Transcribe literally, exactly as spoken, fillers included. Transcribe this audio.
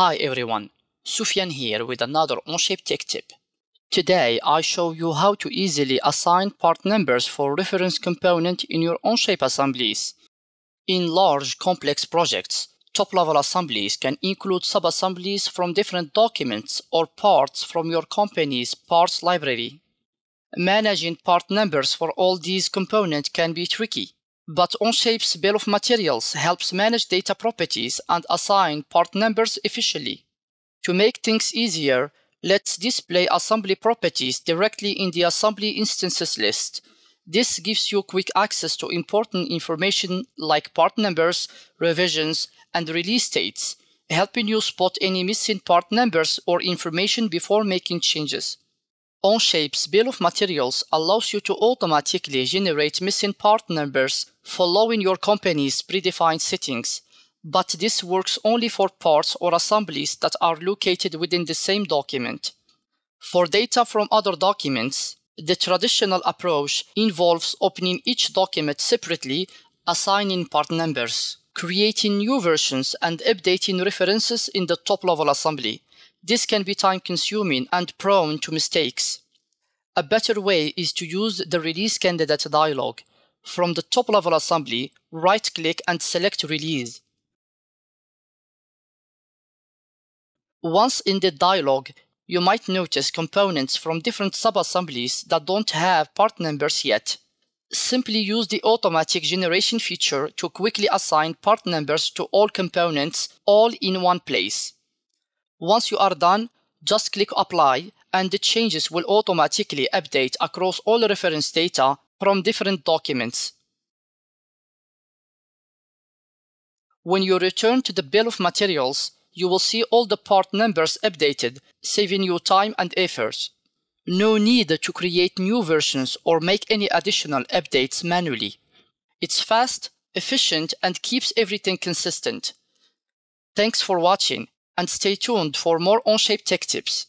Hi everyone, Sufyan here with another Onshape tech tip. Today I show you how to easily assign part numbers for reference component in your Onshape assemblies. In large complex projects, top-level assemblies can include sub-assemblies from different documents or parts from your company's parts library. Managing part numbers for all these components can be tricky, but Onshape's bill of materials helps manage data properties and assign part numbers efficiently. To make things easier, let's display assembly properties directly in the assembly instances list. This gives you quick access to important information like part numbers, revisions, and release dates, helping you spot any missing part numbers or information before making changes. Onshape's bill of materials allows you to automatically generate missing part numbers following your company's predefined settings, but this works only for parts or assemblies that are located within the same document. For data from other documents, the traditional approach involves opening each document separately, assigning part numbers, creating new versions, and updating references in the top-level assembly. This can be time-consuming and prone to mistakes. A better way is to use the Release Candidate dialog. From the top-level assembly, right-click and select Release. Once in the dialog, you might notice components from different sub-assemblies that don't have part numbers yet. Simply use the automatic generation feature to quickly assign part numbers to all components, all in one place. Once you are done, just click Apply, and the changes will automatically update across all reference data from different documents. When you return to the bill of materials, you will see all the part numbers updated, saving you time and effort. No need to create new versions or make any additional updates manually. It's fast, efficient, and keeps everything consistent. Thanks for watching, and stay tuned for more Onshape tech tips.